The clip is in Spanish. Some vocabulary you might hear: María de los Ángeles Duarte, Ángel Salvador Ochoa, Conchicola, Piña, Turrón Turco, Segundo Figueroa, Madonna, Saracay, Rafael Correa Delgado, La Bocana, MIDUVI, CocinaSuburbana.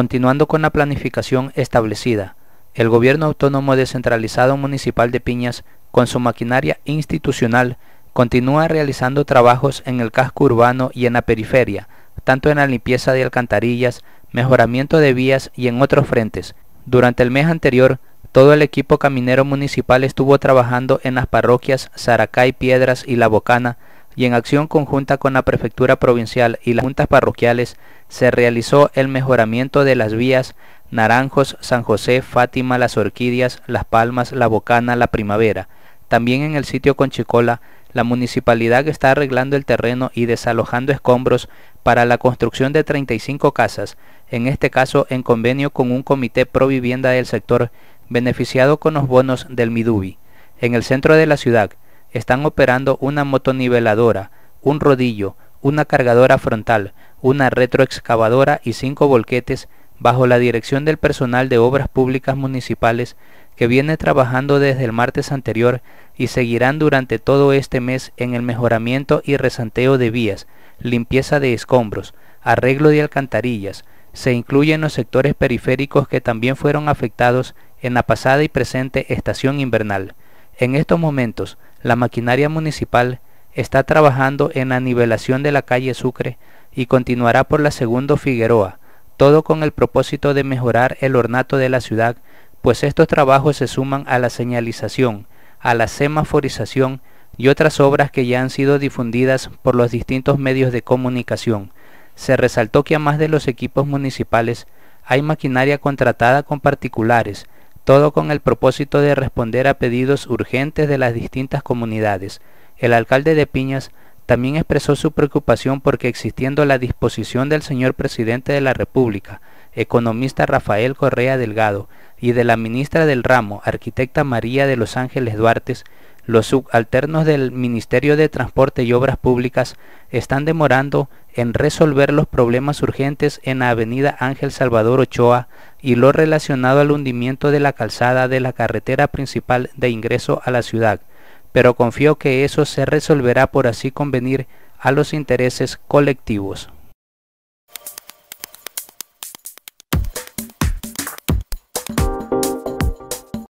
continuando con la planificación establecida, el Gobierno Autónomo Descentralizado Municipal de Piñas, con su maquinaria institucional, continúa realizando trabajos en el casco urbano y en la periferia, tanto en la limpieza de alcantarillas, mejoramiento de vías y en otros frentes. Durante el mes anterior, todo el equipo caminero municipal estuvo trabajando en las parroquias Saracay, Piedras y La Bocana, y en acción conjunta con la Prefectura Provincial y las juntas parroquiales se realizó el mejoramiento de las vías Naranjos, San José, Fátima, Las Orquídeas, Las Palmas, La Bocana, La Primavera. También en el sitio Conchicola, la municipalidad está arreglando el terreno y desalojando escombros para la construcción de 35 casas, en este caso en convenio con un comité pro vivienda del sector, beneficiado con los bonos del MIDUVI. En el centro de la ciudad están operando una motoniveladora, un rodillo, una cargadora frontal, una retroexcavadora y 5 volquetes bajo la dirección del personal de Obras Públicas Municipales que viene trabajando desde el martes anterior y seguirán durante todo este mes en el mejoramiento y resanteo de vías, limpieza de escombros, arreglo de alcantarillas. Se incluyen los sectores periféricos que también fueron afectados en la pasada y presente estación invernal. En estos momentos, la maquinaria municipal está trabajando en la nivelación de la calle Sucre y continuará por la Segundo Figueroa, todo con el propósito de mejorar el ornato de la ciudad, pues estos trabajos se suman a la señalización, a la semaforización y otras obras que ya han sido difundidas por los distintos medios de comunicación. Se resaltó que además de los equipos municipales, hay maquinaria contratada con particulares, todo con el propósito de responder a pedidos urgentes de las distintas comunidades. El alcalde de Piñas también expresó su preocupación porque, existiendo la disposición del señor presidente de la República, economista Rafael Correa Delgado, y de la ministra del ramo, arquitecta María de los Ángeles Duarte, los subalternos del Ministerio de Transporte y Obras Públicas están demorando en resolver los problemas urgentes en la avenida Ángel Salvador Ochoa y lo relacionado al hundimiento de la calzada de la carretera principal de ingreso a la ciudad, pero confío que eso se resolverá por así convenir a los intereses colectivos.